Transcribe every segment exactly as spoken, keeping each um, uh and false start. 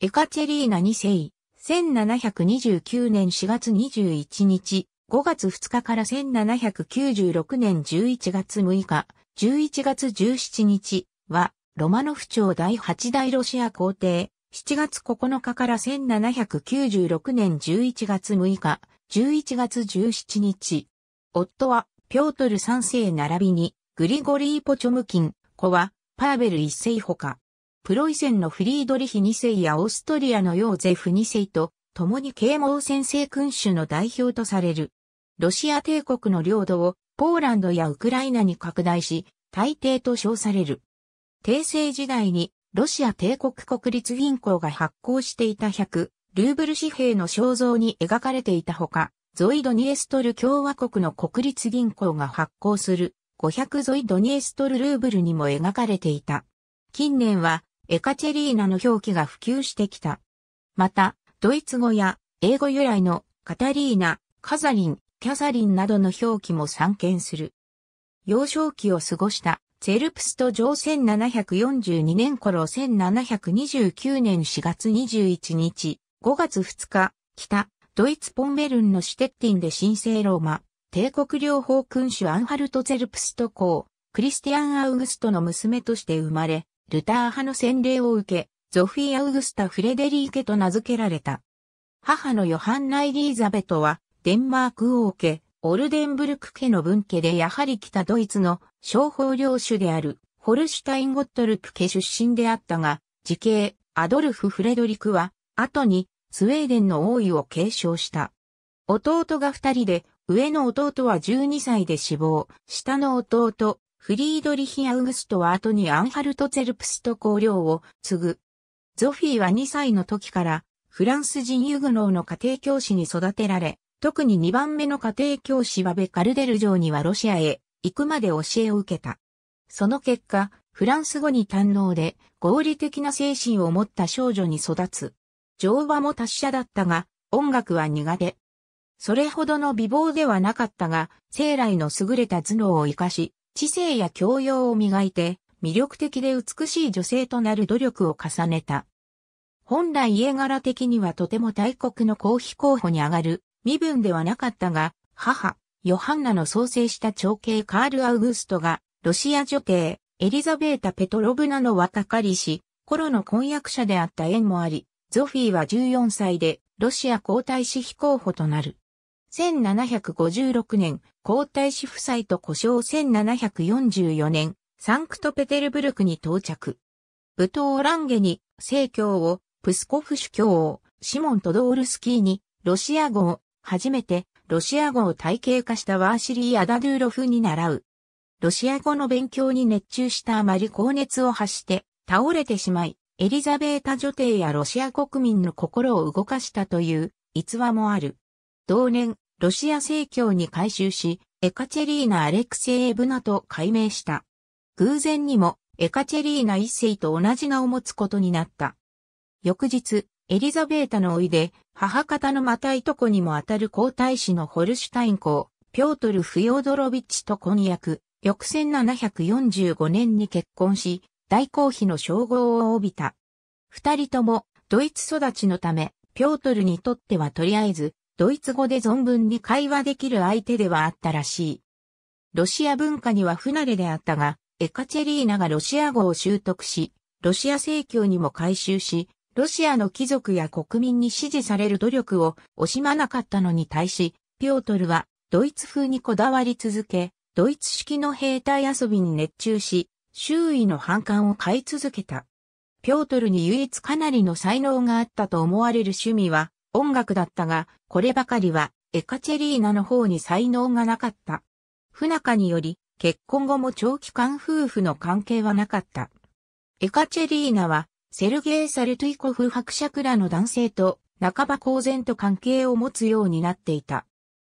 エカチェリーナにせい、せんななひゃくにじゅうきゅうねんしがつにじゅういちにち、ごがつふつかからせんななひゃくきゅうじゅうろくねんじゅういちがつむいか、じゅういちがつじゅうしちにちは、ロマノフ朝だいはちだいロシア皇帝、しちがつここのかからせんななひゃくきゅうじゅうろくねんじゅういちがつむいか、じゅういちがつじゅうしちにち、夫は、ピョートルさんせい並びに、グリゴリー・ポチョムキン、子は、パーベルいっせいほか、プロイセンのフリードリヒにせいやオーストリアのヨーゼフにせいと、共に啓蒙専制君主の代表とされる。ロシア帝国の領土を、ポーランドやウクライナに拡大し、大帝と称される。帝政時代に、ロシア帝国国立銀行が発行していたひゃくルーブル紙幣の肖像に描かれていたほか、ゾイドニエストル共和国の国立銀行が発行するごひゃくゾイドニエストルルーブルにも描かれていた。近年は、エカチェリーナの表記が普及してきた。また、ドイツ語や英語由来のカタリーナ、カザリン、キャサリンなどの表記も散見する。幼少期を過ごしたツェルプスト城せんななひゃくよんじゅうにねんごろせんななひゃくにじゅうきゅうねんしがつにじゅういちにち、ごがつふつか、北、ドイツポンベルンのシュテッティンで神聖ローマ、帝国領邦君主アンハルト・ツェルプスト公、クリスティアン・アウグストの娘として生まれ、ルター派の洗礼を受け、ゾフィー・アウグスタ・フレデリーケと名付けられた。母のヨハンナ・エリーザベトは、デンマーク王家、オルデンブルク家の分家でやはり北ドイツの商法領主であるホルシュタインゴットルプ家出身であったが、次兄、アドルフ・フレドリクは、後にスウェーデンの王位を継承した。弟が二人で、上の弟はじゅうにさいで死亡、下の弟、フリードリヒ・アウグストは後にアンハルト・ツェルプスト公領を継ぐ。ゾフィーはにさいの時から、フランス人ユグノーの家庭教師に育てられ、特ににばんめの家庭教師バベ・カルデル城にはロシアへ行くまで教えを受けた。その結果、フランス語に堪能で合理的な精神を持った少女に育つ。乗馬も達者だったが、音楽は苦手。それほどの美貌ではなかったが、生来の優れた頭脳を生かし、知性や教養を磨いて、魅力的で美しい女性となる努力を重ねた。本来家柄的にはとても大国の公妃候補に上がる。身分ではなかったが、母、ヨハンナの創生した長兄カール・アウグストが、ロシア女帝、エリザベータ・ペトロブナの若かりし、頃の婚約者であった縁もあり、ゾフィーはじゅうよんさいで、ロシア皇太子妃候補となる。せんななひゃくごじゅうろくねん、皇太子夫妻と呼称せんななひゃくよんじゅうよねん、サンクトペテルブルクに到着。ブトーランゲに、正教を、プスコフ主教を、シモン・トドールスキーに、ロシア語を、初めてロシア語を体系化したワーシリー・アダドゥーロフに習う。ロシア語の勉強に熱中したあまり高熱を発して倒れてしまい、エリザベータ女帝やロシア国民の心を動かしたという逸話もある。同年、ロシア正教に改宗し、エカチェリーナ・アレクセイブナと改名した。偶然にもエカチェリーナいっせいと同じ名を持つことになった。翌日、エリザベータのおいで、母方のまたいとこにもあたる皇太子のホルシュタイン公、ピョートル・フヨードロビッチと婚約、翌せんななひゃくよんじゅうごねんに結婚し、大公妃の称号を帯びた。二人とも、ドイツ育ちのため、ピョートルにとってはとりあえず、ドイツ語で存分に会話できる相手ではあったらしい。ロシア文化には不慣れであったが、エカチェリーナがロシア語を習得し、ロシア正教にも改宗し、ロシアの貴族や国民に支持される努力を惜しまなかったのに対し、ピョートルはドイツ風にこだわり続け、ドイツ式の兵隊遊びに熱中し、周囲の反感を買い続けた。ピョートルに唯一かなりの才能があったと思われる趣味は音楽だったが、こればかりはエカチェリーナの方に才能がなかった。不仲により、結婚後も長期間夫婦の関係はなかった。エカチェリーナは、セルゲイ・サルトゥイコフ伯爵らの男性と半ば公然と関係を持つようになっていた。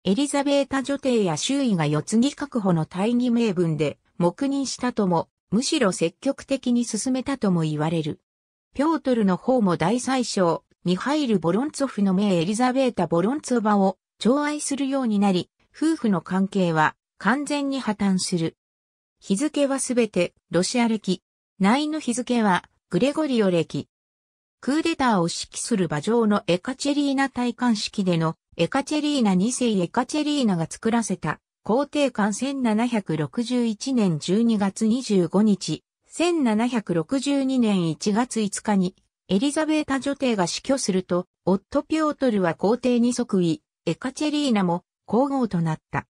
エリザベータ女帝や周囲が世継ぎ確保の大義名分で黙認したとも、むしろ積極的に進めたとも言われる。ピョートルの方も大宰相、ミハイル・ボロンツォフの姪エリザベータ・ボロンツォバを寵愛するようになり、夫婦の関係は完全に破綻する。日付はすべてロシア暦。内の日付は、グレゴリオ暦。クーデターを指揮する馬上のエカチェリーナ戴冠式でのエカチェリーナにせいエカチェリーナが作らせた皇帝冠せんななひゃくろくじゅういちねんじゅうにがつにじゅうごにち、せんななひゃくろくじゅうにねんいちがついつかにエリザベータ女帝が死去すると、夫ピョートルは皇帝に即位、エカチェリーナも皇后となった。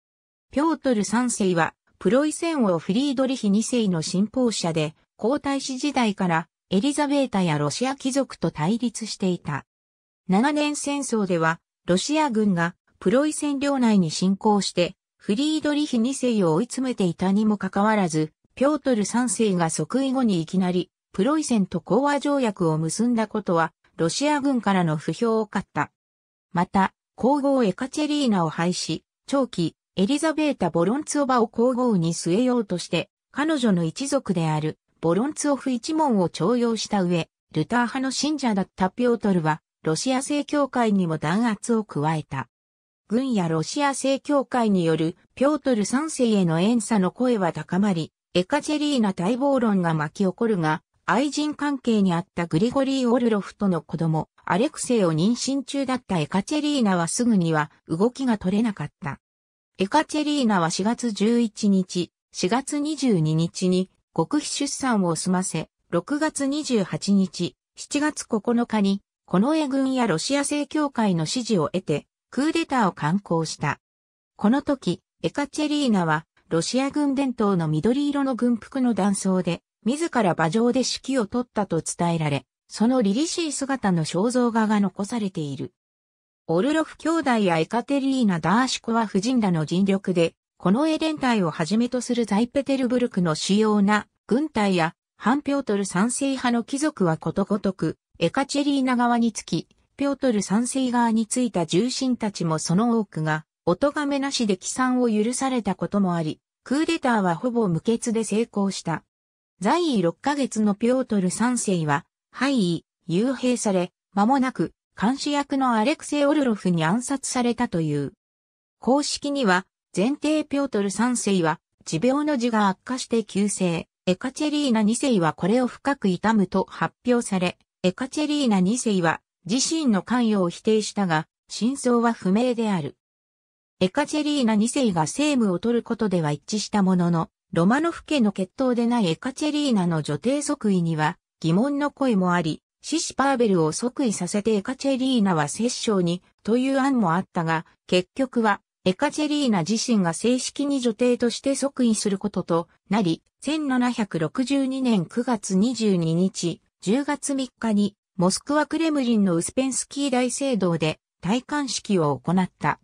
ピョートルさんせいはプロイセン王フリードリヒにせいの信奉者で、皇太子時代からエリザベータやロシア貴族と対立していた。ななねん戦争では、ロシア軍がプロイセン領内に侵攻して、フリードリヒにせいを追い詰めていたにもかかわらず、ピョートルさんせいが即位後にいきなり、プロイセンと講和条約を結んだことは、ロシア軍からの不評を買った。また、皇后エカチェリーナを廃止、長期、エリザベータ・ボロンツォバを皇后に据えようとして、彼女の一族である、ボロンツォフ一門を徴用した上、ルター派の信者だったピョートルは、ロシア正教会にも弾圧を加えた。軍やロシア正教会によるピョートルさんせいへの怨嗟の声は高まり、エカチェリーナ待望論が巻き起こるが、愛人関係にあったグリゴリー・オルロフとの子供、アレクセイを妊娠中だったエカチェリーナはすぐには動きが取れなかった。エカチェリーナはしがつじゅういちにち、しがつにじゅうににちに極秘出産を済ませ、ろくがつにじゅうはちにち、しちがつここのかに、近衛軍やロシア正教会の支持を得て、クーデターを敢行した。この時、エカチェリーナは、ロシア軍伝統の緑色の軍服の男装で、自ら馬上で指揮を取ったと伝えられ、その凛々しい姿の肖像画が残されている。オルロフ兄弟やエカテリーナ・ダーシコワ夫人らの尽力で、近衛連隊をはじめとするザイペテルブルクの主要な軍隊や、反ピョートルさんせい派の貴族はことごとく、エカチェリーナ側につき、ピョートルさんせい側についた重臣たちもその多くが、おとがめなしで帰参を許されたこともあり、クーデターはほぼ無血で成功した。在位ろっかげつのピョートルさんせいは、廃位、幽閉され、間もなく、監視役のアレクセイ・オルロフに暗殺されたという。公式には、前帝ピョートルさんせいは、持病の痔が悪化して急逝、エカチェリーナにせいはこれを深く悼むと発表され、エカチェリーナにせいは、自身の関与を否定したが、真相は不明である。エカチェリーナにせいが政務を取ることでは一致したものの、ロマノフ家の血統でないエカチェリーナの女帝即位には疑問の声もあり、シシパーベルを即位させてエカチェリーナは摂政にという案もあったが、結局はエカチェリーナ自身が正式に女帝として即位することとなり、せんななひゃくろくじゅうにねんくがつにじゅうににち、じゅうがつみっかに、モスクワクレムリンのウスペンスキー大聖堂で戴冠式を行った。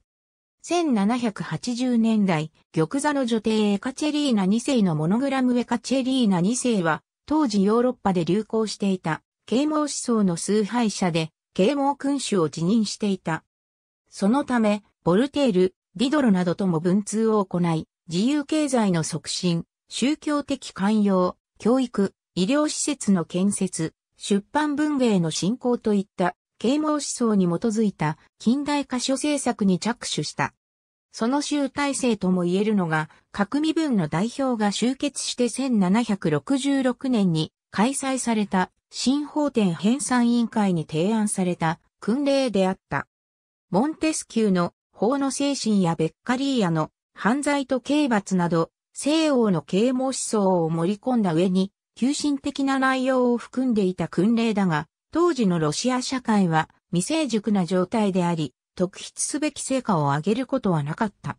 せんななひゃくはちじゅうねんだい、玉座の女帝エカチェリーナにせいのモノグラムエカチェリーナにせいは、当時ヨーロッパで流行していた、啓蒙思想の崇拝者で、啓蒙君主を自認していた。そのため、ボルテール、ディドロなどとも文通を行い、自由経済の促進、宗教的寛容、教育、医療施設の建設、出版文芸の振興といった啓蒙思想に基づいた近代化書制作に着手した。その集大成とも言えるのが各身分の代表が集結してせんななひゃくろくじゅうろくねんに開催された新法典編纂委員会に提案された訓令であった。モンテスキューの法の精神やベッカリーヤの犯罪と刑罰など西欧の啓蒙思想を盛り込んだ上に急進的な内容を含んでいた訓令だが、当時のロシア社会は未成熟な状態であり、特筆すべき成果を上げることはなかった。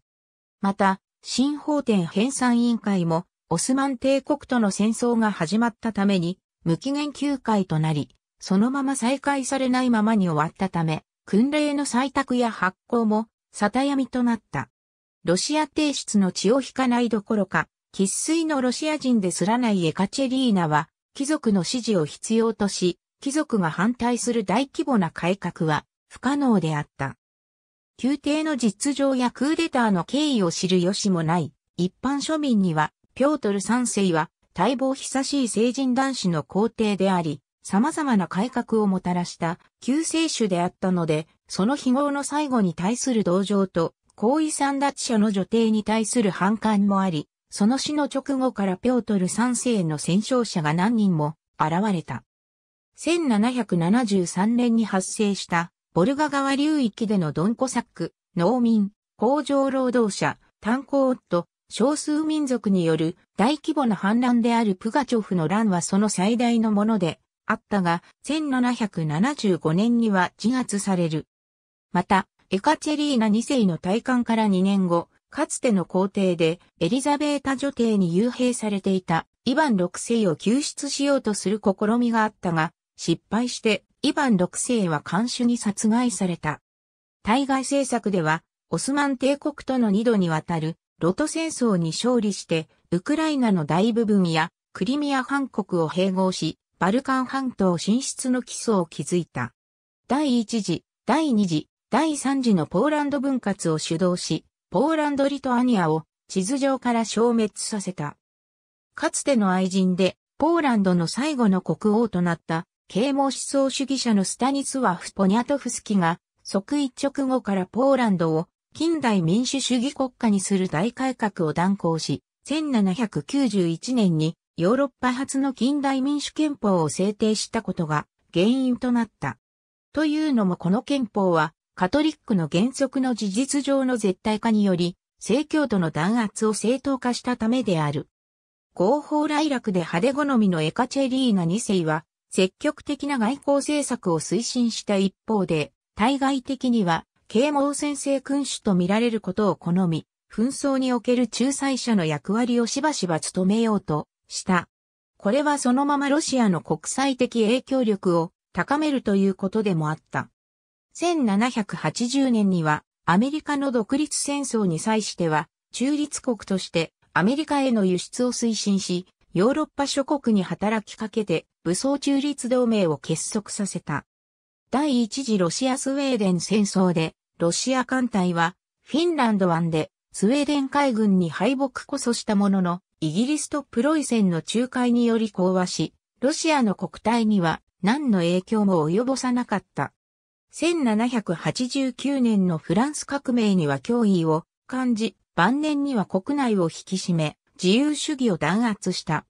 また、新法典編纂委員会も、オスマン帝国との戦争が始まったために、無期限休会となり、そのまま再開されないままに終わったため、訓令の採択や発行も、沙汰闇となった。ロシア帝室の血を引かないどころか、生粋のロシア人ですらないエカチェリーナは、貴族の支持を必要とし、貴族が反対する大規模な改革は不可能であった。宮廷の実情やクーデターの経緯を知る由もない、一般庶民には、ピョートルさんせいは、待望久しい成人男子の皇帝であり、様々な改革をもたらした救世主であったので、その非業の最後に対する同情と、皇位簒奪者の女帝に対する反感もあり、その死の直後からピョートルさんせいの戦勝者が何人も現れた。せんななひゃくななじゅうさんねんに発生した、ヴォルガ川流域でのドンコサック、農民、工場労働者、炭鉱夫、少数民族による大規模な反乱であるプガチョフの乱はその最大のものであったが、せんななひゃくななじゅうごねんには自圧される。また、エカチェリーナにせいの戴冠からにねんご、かつての皇帝でエリザベータ女帝に幽閉されていたイヴァンろくせいを救出しようとする試みがあったが、失敗してイヴァンろくせいは看守に殺害された。対外政策では、オスマン帝国とのにどにわたる露土戦争に勝利して、ウクライナの大部分やクリミア半国を併合し、バルカン半島進出の基礎を築いた。第一次、第二次、第三次のポーランド分割を主導し、ポーランド・リトアニアを地図上から消滅させた。かつての愛人でポーランドの最後の国王となった啓蒙思想主義者のスタニスワフ・ポニャトフスキが即位直後からポーランドを近代民主主義国家にする大改革を断行し、せんななひゃくきゅうじゅういちねんにヨーロッパ初の近代民主憲法を制定したことが原因となった。というのもこの憲法はカトリックの原則の事実上の絶対化により、正教徒の弾圧を正当化したためである。豪放来楽で派手好みのエカチェリーナにせいは、積極的な外交政策を推進した一方で、対外的には、啓蒙専制君主と見られることを好み、紛争における仲裁者の役割をしばしば務めようとした。これはそのままロシアの国際的影響力を高めるということでもあった。せんななひゃくはちじゅうねんにはアメリカの独立戦争に際しては中立国としてアメリカへの輸出を推進しヨーロッパ諸国に働きかけて武装中立同盟を結束させた。第一次ロシア・スウェーデン戦争でロシア艦隊はフィンランド湾でスウェーデン海軍に敗北こそしたもののイギリスとプロイセンの仲介により講和しロシアの国体には何の影響も及ぼさなかった。せんななひゃくはちじゅうきゅうねんのフランス革命には脅威を感じ、晩年には国内を引き締め、自由主義を弾圧した。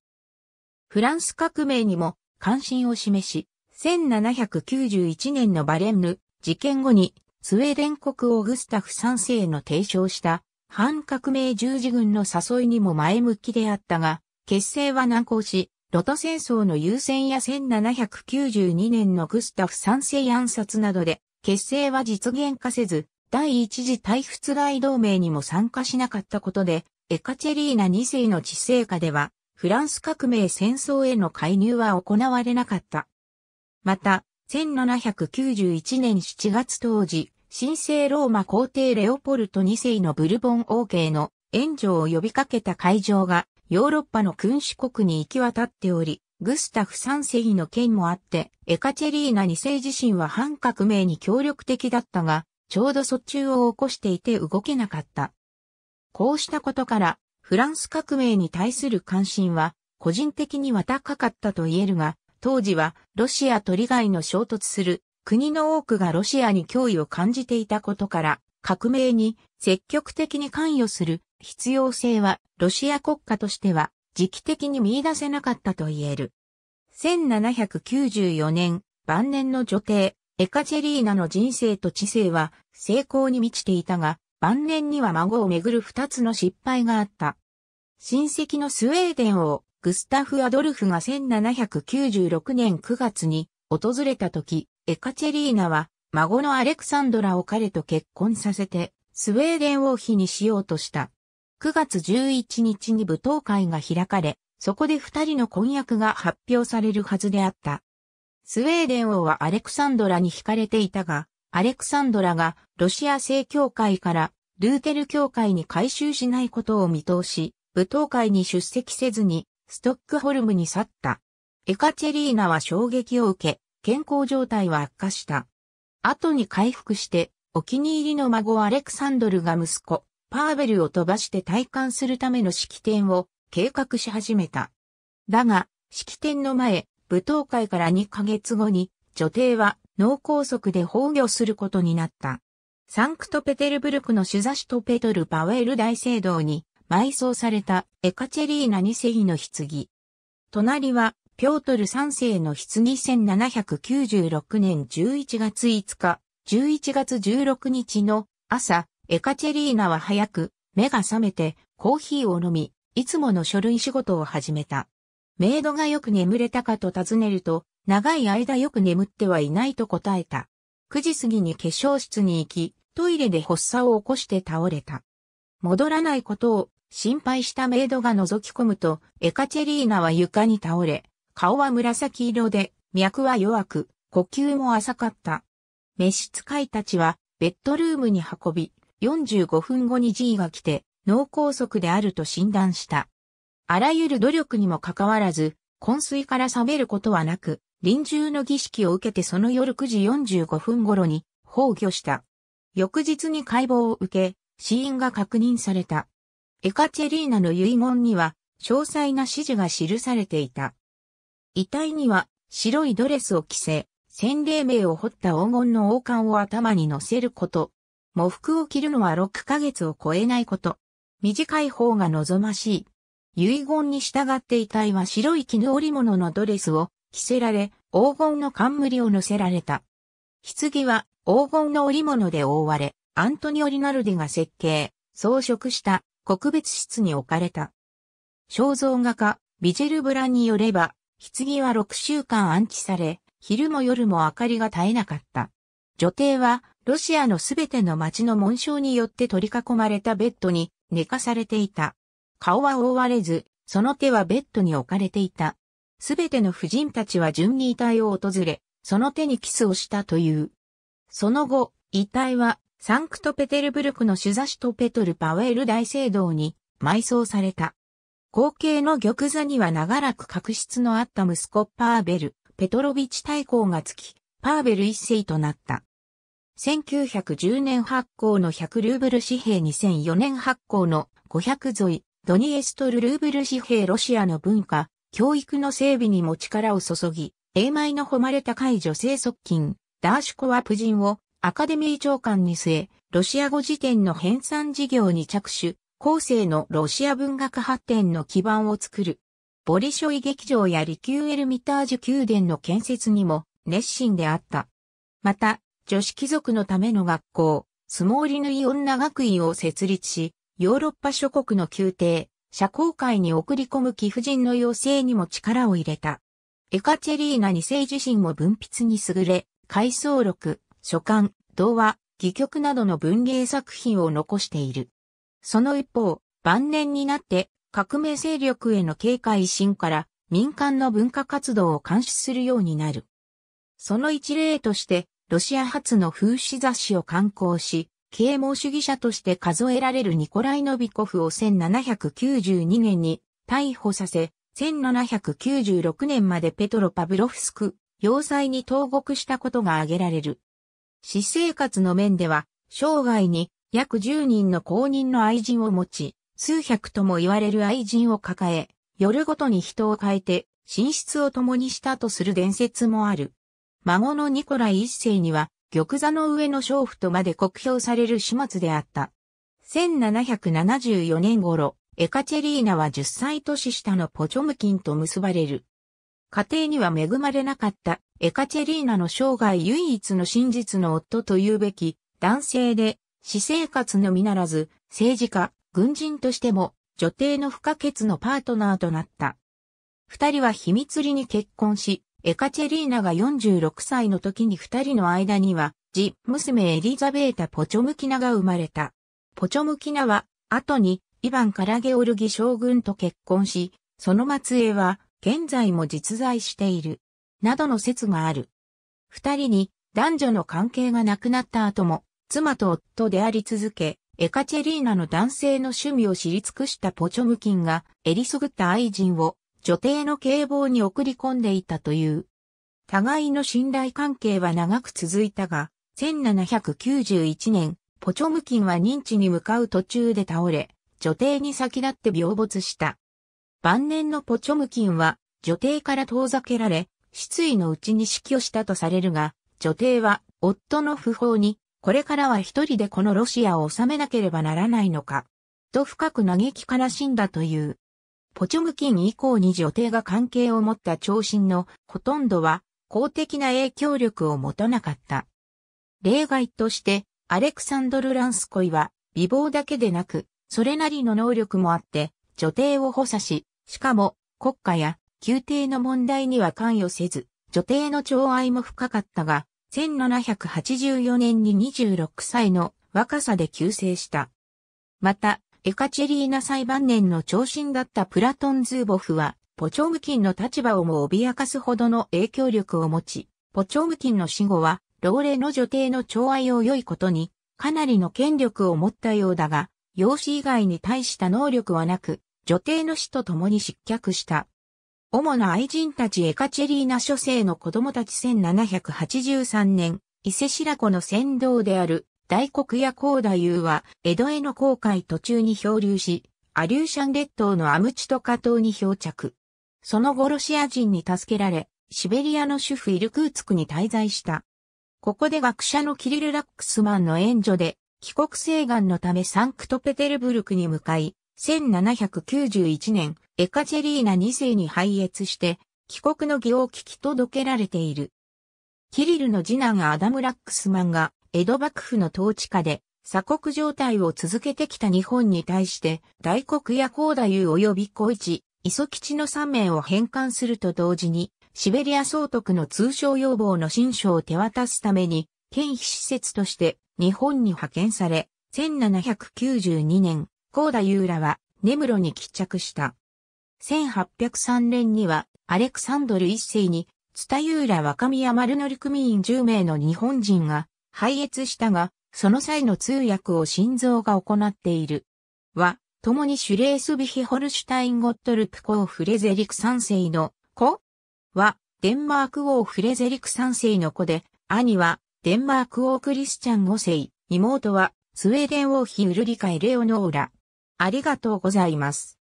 フランス革命にも関心を示し、せんななひゃくきゅうじゅういちねんのバレンヌ事件後に、スウェーデン国王グスタフさんせいの提唱した反革命十字軍の誘いにも前向きであったが、結成は難航し、露土戦争の優先やせんななひゃくきゅうじゅうにねんのグスタフさんせい暗殺などで結成は実現化せず、第一次対仏外同盟にも参加しなかったことで、エカチェリーナにせいの治世下では、フランス革命戦争への介入は行われなかった。また、せんななひゃくきゅうじゅういちねんしちがつ当時、神聖ローマ皇帝レオポルトにせいのブルボン王家の援助を呼びかけた会場が、ヨーロッパの君主国に行き渡っており、グスタフさんせいの件もあって、エカチェリーナにせい自身は反革命に協力的だったが、ちょうど卒中を起こしていて動けなかった。こうしたことから、フランス革命に対する関心は、個人的には高かったと言えるが、当時はロシアと利害の衝突する国の多くがロシアに脅威を感じていたことから、革命に積極的に関与する必要性はロシア国家としては時期的に見出せなかったと言える。せんななひゃくきゅうじゅうよねん晩年の女帝エカチェリーナの人生と治世は成功に満ちていたが晩年には孫をめぐる二つの失敗があった。親戚のスウェーデン王グスタフ・アドルフがせんななひゃくきゅうじゅうろくねんくがつに訪れた時エカチェリーナは孫のアレクサンドラを彼と結婚させて、スウェーデン王妃にしようとした。くがつじゅういちにちに舞踏会が開かれ、そこで二人の婚約が発表されるはずであった。スウェーデン王はアレクサンドラに惹かれていたが、アレクサンドラがロシア正教会からルーテル教会に改宗しないことを見通し、舞踏会に出席せずにストックホルムに去った。エカチェリーナは衝撃を受け、健康状態は悪化した。後に回復して、お気に入りの孫アレクサンドルが息子、パーベルを飛ばして戴冠するための式典を計画し始めた。だが、式典の前、舞踏会からにかげつごに、女帝は脳梗塞で崩御することになった。サンクトペテルブルクのシュザシュトペトル・パウエル大聖堂に埋葬されたエカチェリーナにせいの棺。隣はピョートル三世の棺せんななひゃくきゅうじゅうろくねんじゅういちがついつか、じゅういちがつじゅうろくにちの朝、エカチェリーナは早く、目が覚めてコーヒーを飲み、いつもの書類仕事を始めた。メイドがよく眠れたかと尋ねると、長い間よく眠ってはいないと答えた。くじ過ぎに化粧室に行き、トイレで発作を起こして倒れた。戻らないことを心配したメイドが覗き込むと、エカチェリーナは床に倒れ、顔は紫色で、脈は弱く、呼吸も浅かった。召使いたちはベッドルームに運び、よんじゅうごふんごに G が来て、脳梗塞であると診断した。あらゆる努力にもかかわらず、昏睡から覚めることはなく、臨終の儀式を受けてその夜くじよんじゅうごふん頃に崩御した。翌日に解剖を受け、死因が確認された。エカチェリーナの遺言には、詳細な指示が記されていた。遺体には、白いドレスを着せ、洗礼名を彫った黄金の王冠を頭に乗せること。喪服を着るのはろっかげつを超えないこと。短い方が望ましい。遺言に従って遺体は白い絹織物のドレスを着せられ、黄金の冠を乗せられた。棺は黄金の織物で覆われ、アントニオ・リナルディが設計、装飾した告別室に置かれた。肖像画家、ビジェル・ブラによれば、棺はろくしゅうかん安置され、昼も夜も明かりが絶えなかった。女帝は、ロシアのすべての町の紋章によって取り囲まれたベッドに寝かされていた。顔は覆われず、その手はベッドに置かれていた。すべての婦人たちは順に遺体を訪れ、その手にキスをしたという。その後、遺体はサンクトペテルブルクのシュザシトペトルパウエル大聖堂に埋葬された。後継の玉座には長らく確執のあった息子パーベル、ペトロビチ大公がつき、パーベル一世となった。せんきゅうひゃくじゅうねん発行のひゃくルーブル紙幣にせんよねん発行のごひゃくゾイ、ドニエストルルーブル紙幣ロシアの文化、教育の整備にも力を注ぎ、英米の誉れ高い女性側近、ダーシュコワプジンをアカデミー長官に据え、ロシア語辞典の編纂事業に着手、後世のロシア文学発展の基盤を作る。ボリショイ劇場やリキューエルミタージュ宮殿の建設にも熱心であった。また、女子貴族のための学校、スモーリヌイ女学院を設立し、ヨーロッパ諸国の宮廷、社交界に送り込む貴婦人の養成にも力を入れた。エカチェリーナにせい自身も文筆に優れ、回想録、書簡、童話、戯曲などの文芸作品を残している。その一方、晩年になって革命勢力への警戒心から民間の文化活動を監視するようになる。その一例として、ロシア初の風刺雑誌を刊行し、啓蒙主義者として数えられるニコライ・ノビコフをせんななひゃくきゅうじゅうにねんに逮捕させ、せんななひゃくきゅうじゅうろくねんまでペトロ・パブロフスク、要塞に投獄したことが挙げられる。私生活の面では、生涯に約じゅうにんの公認の愛人を持ち、数百とも言われる愛人を抱え、夜ごとに人を変えて、寝室を共にしたとする伝説もある。孫のニコライ一世には、玉座の上の娼婦とまで酷評される始末であった。せんななひゃくななじゅうよねん頃、エカチェリーナはじゅっさい年下のポチョムキンと結ばれる。家庭には恵まれなかった、エカチェリーナの生涯唯一の真実の夫というべき、男性で、私生活のみならず、政治家、軍人としても、女帝の不可欠のパートナーとなった。二人は秘密裏に結婚し、エカチェリーナがよんじゅうろくさいの時に二人の間には、次娘エリザベータ・ポチョムキナが生まれた。ポチョムキナは、後に、イヴァンからゲオルギ将軍と結婚し、その末裔は、現在も実在している。などの説がある。二人に、男女の関係がなくなった後も、妻と夫であり続け、エカチェリーナの男性の趣味を知り尽くしたポチョムキンが、えりすぐった愛人を、女帝の警棒に送り込んでいたという。互いの信頼関係は長く続いたが、せんななひゃくきゅうじゅういちねん、ポチョムキンは認知に向かう途中で倒れ、女帝に先立って病没した。晩年のポチョムキンは、女帝から遠ざけられ、失意のうちに死去したとされるが、女帝は、夫の訃報に、これからは一人でこのロシアを治めなければならないのか、と深く嘆き悲しんだという。ポチョムキン以降に女帝が関係を持った長身のほとんどは公的な影響力を持たなかった。例外としてアレクサンドル・ランスコイは美貌だけでなくそれなりの能力もあって女帝を補佐し、しかも国家や宮廷の問題には関与せず女帝の寵愛も深かったがせんななひゃくはちじゅうよねんににじゅうろくさいの若さで急逝した。また、エカチェリーナ最晩年の長身だったプラトン・ズーボフは、ポチョムキンの立場をも脅かすほどの影響力を持ち、ポチョムキンの死後は、老齢の女帝の寵愛を良いことに、かなりの権力を持ったようだが、養子以外に大した能力はなく、女帝の死と共に失脚した。主な愛人たちエカチェリーナ諸世の子供たちせんななひゃくはちじゅうさんねん、伊勢白子の船頭である大黒屋光太夫は江戸への航海途中に漂流し、アリューシャン列島のアムチトカ島に漂着。その後ロシア人に助けられ、シベリアの首府イルクーツクに滞在した。ここで学者のキリル・ラックスマンの援助で、帰国請願のためサンクトペテルブルクに向かい、せんななひゃくきゅうじゅういちねん、エカチェリーナにせいに拝謁して、帰国の儀を聞き届けられている。キリルの次男アダム・ラックスマンが、江戸幕府の統治下で、鎖国状態を続けてきた日本に対して、大黒屋光太夫及び小市、磯吉のさんめいを返還すると同時に、シベリア総督の通商要望の親書を手渡すために、県非使節として日本に派遣され、せんななひゃくきゅうじゅうにねん、光太夫らは根室に帰着した。せんはっぴゃくさんねんにはアレクサンドルいっせいに蔦浦ら若宮丸乗組員じゅうめいの日本人が拝謁したが、その際の通訳を心臓が行っている。は、共にシュレースビヒホルシュタインゴットルプ公フレゼリクさんせいの子は、デンマーク王フレゼリクさんせいの子で、兄はデンマーク王クリスチャンごせい、妹はスウェーデン王妃ウルリカ・エレオノーラ。ありがとうございます。